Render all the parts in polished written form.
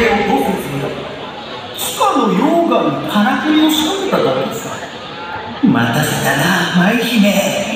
命令をどうするんですか？地下の溶岩にからくりを仕掛けたからですか？待たせたな、舞姫。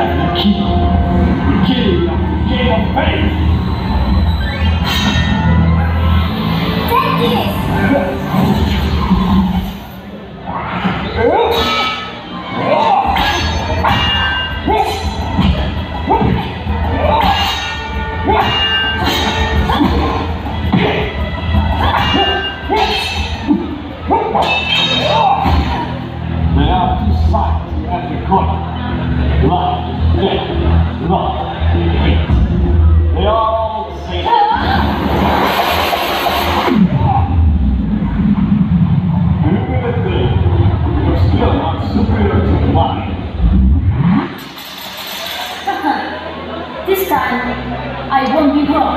I will kill you like a game of faith. Take this! They are two sides at the corner. Love, death, love, hate. They are all the same. Remember the thing, you're still not superior to the mind. This time, I won't be wrong.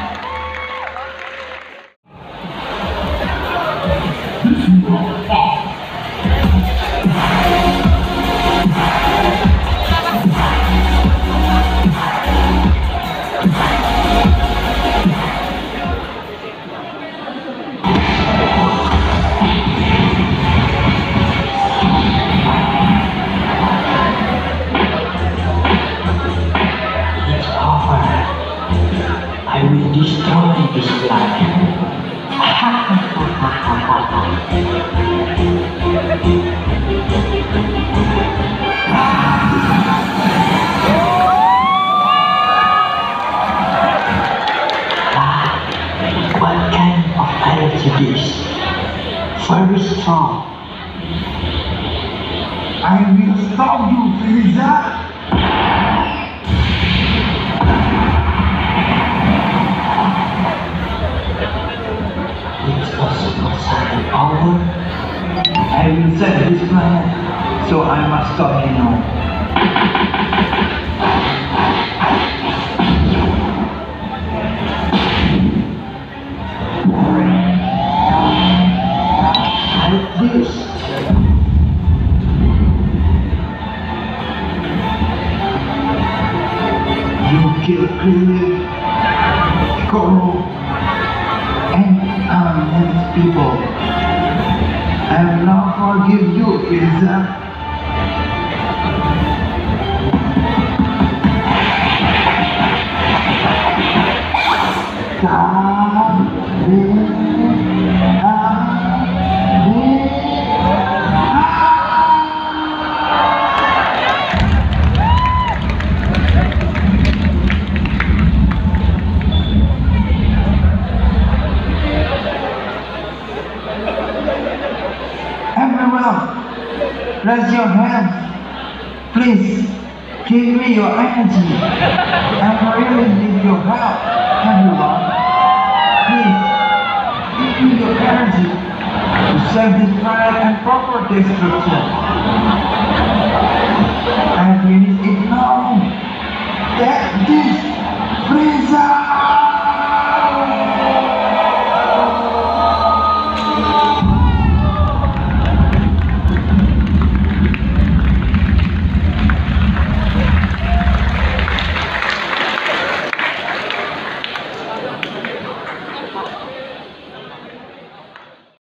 Very strong. I will stop you, Freeza! It's possible, Sergeant Oliver. I will set this plan, so I must stop you now. Raise your hands, please. Give me your energy. I really need your help, everyone. Please, give me your energy to save this planet and proper destruction. I need it now. That's it.